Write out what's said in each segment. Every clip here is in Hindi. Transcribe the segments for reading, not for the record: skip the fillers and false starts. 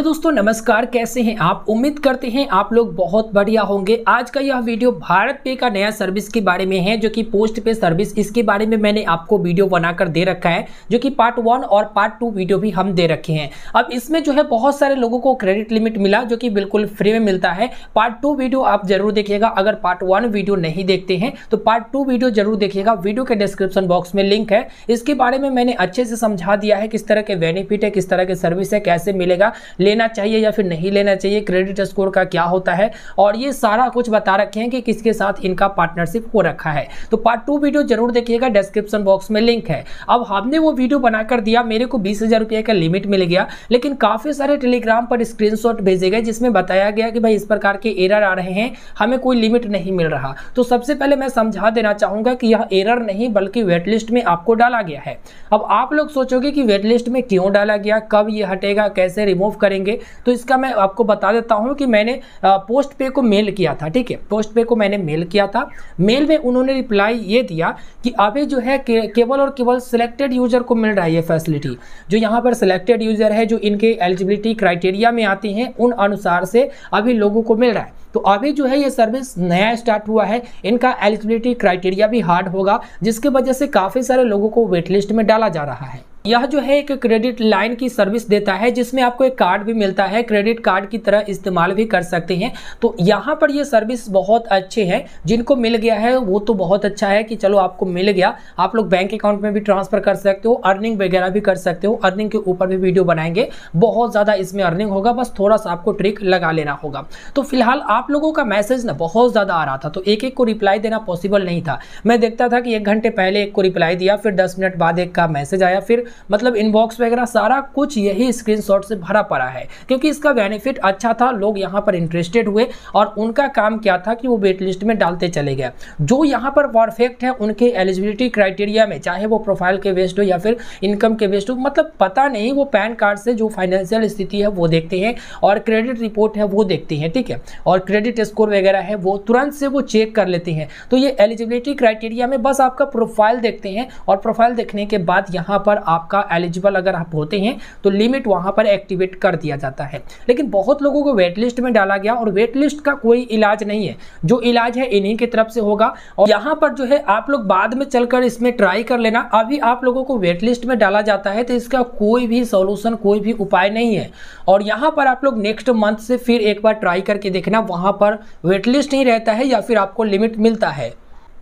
हेलो दोस्तों, नमस्कार। कैसे हैं आप? उम्मीद करते हैं आप लोग बहुत बढ़िया होंगे। आज का यह वीडियो भारत पे का नया सर्विस के बारे में है, जो कि पोस्ट पे सर्विस। इसके बारे में मैंने आपको वीडियो बनाकर दे रखा है, जो कि पार्ट 1 और पार्ट 2 वीडियो भी हम दे रखे हैं। अब इसमें जो है बहुत सारे लोगों को क्रेडिट लिमिट मिला, जो कि बिल्कुल फ्री में मिलता है। पार्ट 2 वीडियो आप जरूर देखिएगा। अगर पार्ट 1 वीडियो नहीं देखते हैं तो पार्ट 2 वीडियो जरूर देखिएगा। वीडियो के डिस्क्रिप्शन बॉक्स में लिंक है। इसके बारे में मैंने अच्छे से समझा दिया है, किस तरह के बेनिफिट है, किस तरह के सर्विस है, कैसे मिलेगा, लेना चाहिए या फिर नहीं लेना चाहिए, क्रेडिट स्कोर का क्या होता है, और ये सारा कुछ बता रखे हैं कि किसके साथ इनका पार्टनरशिप हो रखा है। तो पार्ट 2 वीडियो जरूर देखिएगा, डिस्क्रिप्शन बॉक्स में लिंक है। अब हमने वो वीडियो बनाकर दिया, मेरे को 20,000 रुपये का लिमिट मिल गया, लेकिन काफी सारे टेलीग्राम पर स्क्रीनशॉट भेजे गए जिसमें बताया गया कि भाई इस प्रकार के एरर आ रहे हैं, हमें कोई लिमिट नहीं मिल रहा। तो सबसे पहले मैं समझा देना चाहूंगा कि यह एरर नहीं बल्कि वेटलिस्ट में आपको डाला गया है। अब आप लोग सोचोगे कि वेटलिस्ट में क्यों डाला गया, कब यह हटेगा, कैसे रिमूव करेंगे। तो इसका मैं आपको बता देता हूं कि मैंने पोस्टपे को मेल किया था, ठीक है। पोस्टपे को मैंने मेल किया था। मेल में उन्होंने रिप्लाई ये दिया कि अभी जो है केवल और केवल सिलेक्टेड यूजर को मिल रही है फैसिलिटी। जो यहां पर सिलेक्टेड यूजर है, जो इनके एलिजिबिलिटी क्राइटेरिया में आते हैं, उन अनुसार से अभी लोगों को मिल रहा है। तो अभी जो है ये सर्विस नया स्टार्ट हुआ है, इनका एलिजिबिलिटी क्राइटेरिया भी हार्ड होगा, जिसके वजह से काफ़ी सारे लोगों को वेट लिस्ट में डाला जा रहा है। यह जो है एक क्रेडिट लाइन की सर्विस देता है, जिसमें आपको एक कार्ड भी मिलता है, क्रेडिट कार्ड की तरह इस्तेमाल भी कर सकते हैं। तो यहाँ पर यह सर्विस बहुत अच्छे हैं, जिनको मिल गया है वो तो बहुत अच्छा है कि चलो आपको मिल गया। आप लोग बैंक अकाउंट में भी ट्रांसफ़र कर सकते हो, अर्निंग वगैरह भी कर सकते हो। अर्निंग के ऊपर भी वीडियो बनाएंगे, बहुत ज़्यादा इसमें अर्निंग होगा, बस थोड़ा सा आपको ट्रिक लगा लेना होगा। तो फिलहाल आप लोगों का मैसेज ना बहुत ज़्यादा आ रहा था, तो एक एक को रिप्लाई देना पॉसिबल नहीं था। मैं देखता था कि 1 घंटे पहले एक को रिप्लाई दिया, फिर 10 मिनट बाद एक का मैसेज आया, फिर मतलब इनबॉक्स वगैरह सारा कुछ यही स्क्रीनशॉट से भरा पड़ा है, क्योंकि इसका बेनिफिट अच्छा था। लोग यहाँ पर इंटरेस्टेड हुए और उनका काम क्या था कि वो वेट लिस्ट में डालते चले गए। जो यहाँ पर परफेक्ट है उनके एलिजिबिलिटी क्राइटेरिया में, चाहे वो प्रोफाइल के बेस्ड हो या फिर इनकम के बेस्ड हो, मतलब पता नहीं वो पैन कार्ड से जो फाइनेंशियल स्थिति है वो देखते हैं, और क्रेडिट रिपोर्ट है वो देखते हैं, ठीक है, और क्रेडिट स्कोर वगैरह है वो तुरंत से वो चेक कर लेते हैं। तो ये एलिजिबिलिटी क्राइटेरिया में बस आपका प्रोफाइल देखते हैं, और प्रोफाइल देखने के बाद यहाँ पर आपका एलिजिबल अगर आप होते हैं तो लिमिट वहाँ पर एक्टिवेट कर दिया जाता है। लेकिन बहुत लोगों को वेट लिस्ट में डाला गया, और वेट लिस्ट का कोई इलाज नहीं है। जो इलाज है इन्हीं की तरफ से होगा, और यहाँ पर जो है आप लोग बाद में चलकर इसमें ट्राई कर लेना। अभी आप लोगों को वेट लिस्ट में डाला जाता है तो इसका कोई भी सोल्यूशन, कोई भी उपाय नहीं है। और यहाँ पर आप लोग नेक्स्ट मंथ से फिर एक बार ट्राई करके देखना, वहाँ पर वेट लिस्ट नहीं रहता है या फिर आपको लिमिट मिलता है।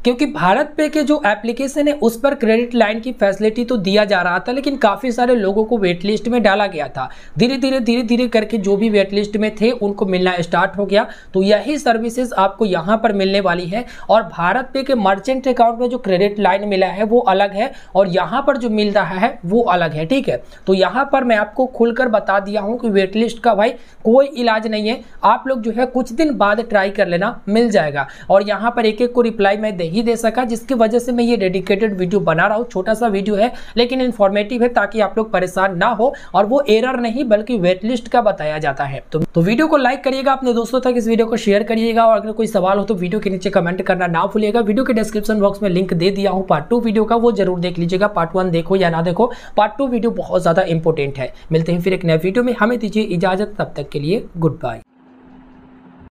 क्योंकि भारत पे के जो एप्लीकेशन है उस पर क्रेडिट लाइन की फैसिलिटी तो दिया जा रहा था, लेकिन काफ़ी सारे लोगों को वेट लिस्ट में डाला गया था। धीरे धीरे करके जो भी वेट लिस्ट में थे उनको मिलना स्टार्ट हो गया। तो यही सर्विसेज आपको यहाँ पर मिलने वाली है। और भारत पे के मर्चेंट अकाउंट में जो क्रेडिट लाइन मिला है वो अलग है, और यहाँ पर जो मिल रहा है वो अलग है, ठीक है। तो यहाँ पर मैं आपको खुलकर बता दिया हूँ कि वेट लिस्ट का भाई कोई इलाज नहीं है। आप लोग जो है कुछ दिन बाद ट्राई कर लेना, मिल जाएगा। और यहाँ पर एक एक को रिप्लाई मैं ही दे सका, जिसकी वजह से मैं ये डेडिकेटेड वीडियो बना रहा हूँ। छोटा सा वीडियो है लेकिन इंफॉर्मेटिव है, ताकि आप लोग परेशान ना हो। और वो एरर नहीं बल्कि वेट लिस्ट का बताया जाता है। तो वीडियो को लाइक करिएगा, अपने दोस्तों तक इस वीडियो को शेयर करिएगा, और अगर कोई सवाल हो तो वीडियो के नीचे कमेंट करना ना भूलिएगा। वीडियो के डिस्क्रिप्शन बॉक्स में लिंक दे दिया हूँ पार्ट 2 वीडियो का, वो जरूर देख लीजिएगा। पार्ट 1 देखो या ना देखो, पार्ट 2 वीडियो बहुत ज्यादा इंपॉर्टेंट है। मिलते हैं फिर एक नए वीडियो में, हमें दीजिए इजाजत, तब तक के लिए गुड बाय।